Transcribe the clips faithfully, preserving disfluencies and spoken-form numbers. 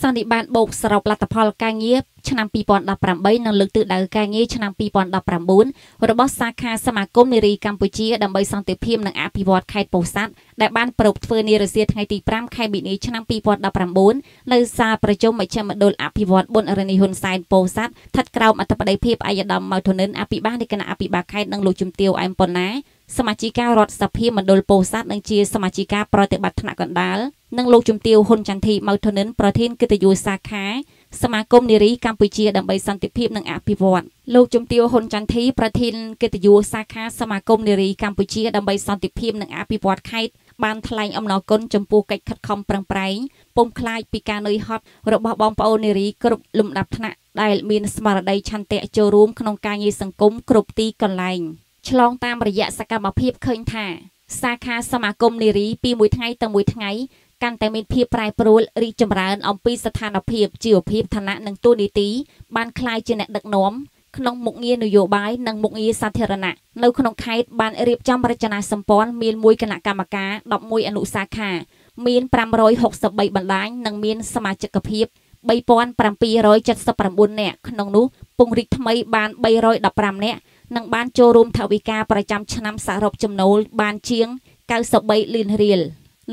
สันติบาลบกสระปลัตพอลการเงียบชนะปีปอนดับปรำใบนังลึกตื่นเดือการเงียบชนะปีปอนดับปรำบุญระบบสาขาสมาคมนิริกัมพูชีดำใบสันติพิมนังอาภิวรไข่ปูสัตได้บ้านปลุกเฟอร์นิเรเซียไทยตีพร่ำไข่บินิชนะปีปอนดับปรำบุญเลยซาประชุมไม่เชื่อมโดนอาภิวรบนอรณีฮุนไซน์ปูสัตทัดกล่าวอัตปะได้เพียบอายดำมาทุนนั้นอาภิบ้านในคณะอาภิบาไข่นังลูกจุ่มเตียวอันปนนะสมาชิกการรถสัพพีมันโดนปูสัตนังเชียสมาชิกการปฏิบัติธนกันดาลนังโลกจุ่มเตียวคนจันทีมาทนนั้นประเทศกิตยุสาขาสมาคมนิริกัมพูชีดำใบสันติพิมนังอภิวรโลกจุ่มเตียวคนจันทีประเทศกิตยุสาขาสมาคมนิริกัมพูชีดำใบสันติพิมนังอภิวรไข่บานทลายอำนอกลจมปูไก่ขัดคอมปรังไพรปมคลายปีการเนยฮอตระบบบอมเปานิริกรุบลุมดับธนะได้มีสมารดัยชันเตะโจรูมขนมกายยีสังคมกรุบตีกันไลฉลองตามระยะสกรรมภีบเคยถ่าสาขาสมาคมนิริปีมวยไทยต่างมวยไทยการแต่มีพีปลายปลุกริจมรานอมปีสถานพีบจิวพีบธนะนังตัวนิติบานคลายเจเนดักน้อมขนมมุกเงียนโยบายนังมุกเงียสาธารณะเล่าขนมไข่บานเรียบจำรจนาสมปอนมีนมวยคณะกรรมการดอกมวยอนุสาขามีนปรามร้อยหกสิบใบบรรลัยนังมีนสมาชิกพีบใบปอนปรามปีร้อยจัดสปรามบุญเนี่ยขนมนุปงริทไมบานใบร้อยดับปรามเนี่ยนังบ้านโจรมทวิกาประจำชนะสารบจำนวนบานเชียงเก้าสิบใบลินเรียล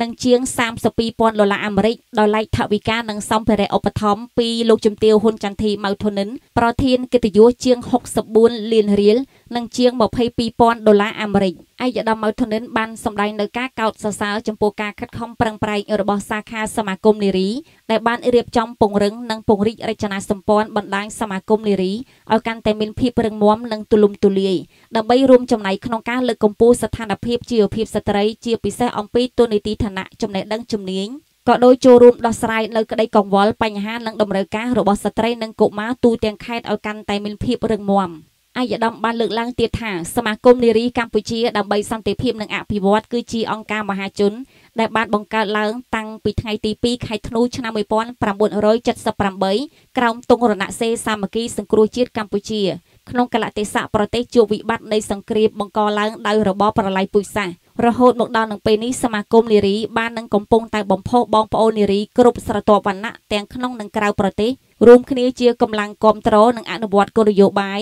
นังเชียงสามสิบปีปอนดอลลาร์อเมริกดอลลาร์ทวิกานังซ้อมเปรย์อุปถัมภ์ปีลูกจุ่มเตียวหุ่นจันทีมาทนนั้นประเทศกิติยุเชียงหกสิบบุญลินเรียลนังเชียงบอกให้ปีปอนดอลลาร์อเมริกไอ้ยาดำมาทนนั้นบ้านสำไรเนกาเก่าสาวๆจำปูกาคัดคอมปรังไพรอรบสาขาสมาคมนิริแต่บ้านเรียบจำปงรึงนังปงริรัชนาสมปอนบรรดาสมาคมนิริเอาการแต่มินพีเปรังม้อมนังตุลุมตุลีดับใบรวมจำไหนขนมกาเลือกกมปูสถานภีบเจียวภีบสตรีเจียวปีเซออมปีตัวนิติธนะจำไหนดังจำเนียงก็โดยโจรมดอสไรเลิกได้กองวอลปัญหานังดำเนินการรบสตรีนังกุมาตูเตียงไข่เอาการแต่มินพีเปรังม้อมอายดำบานเลือกล่างเตียถ่าสมาคมนิริกัมพูชีดำใบสันติพิมพ์นังอภิวรคือจีองการมหาชนได้บานบงการเลื้งตังปีไทยตีปีไข่ธนูชนะมวยป้อนปรำบุญร้อยจัดสปรำเบยกรมตรงรณะเซซามากีสังกรูชีกัมพูชีขนมกะละเตสะประเทศจูวิบัติในสังเกตบงการเลื้งได้ระบอบประไลปุยซะระโหดหมกดาวนังปีนี้สมาคมนิริบ้านนังกงปงแต่บ่มโพบองโปนิริกรุบสระตัววันนะแตงขนมนังกราวประเทศรวมคณีเจียกำลังกองโตรนังอนุวัตกลโยบาย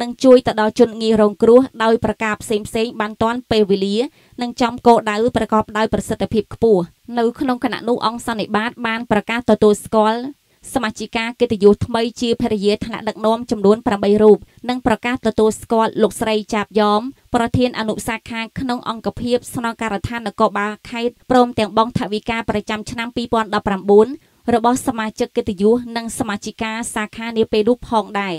นังช่วยต่อดาวจุนงีรงครัวดาวประกาศเซมเซงบันตอนเปวิลีนังจอมโกดาวประกอบดาวประสิทธิภาพปูในขนมขณะนุองสันนิบาตบานประกาศต่อตัวสกอลสมาชิกาเกตยุทธไม่เชื่อภรรยาธนาดักน้อมจำนวนประใบรูปนังประกาศต่อตัวสกอลหลกใส่จับย้อมประเทศอนุสาขาขนมองกระเพียบสนองการทานนกบาไข่โปรมเตียงบองทวิกาประจำชนะปีปอนดับประบุนระบบสมาชิกเกตยุนังสมาชิกาสาขาเนเปรูปพองได้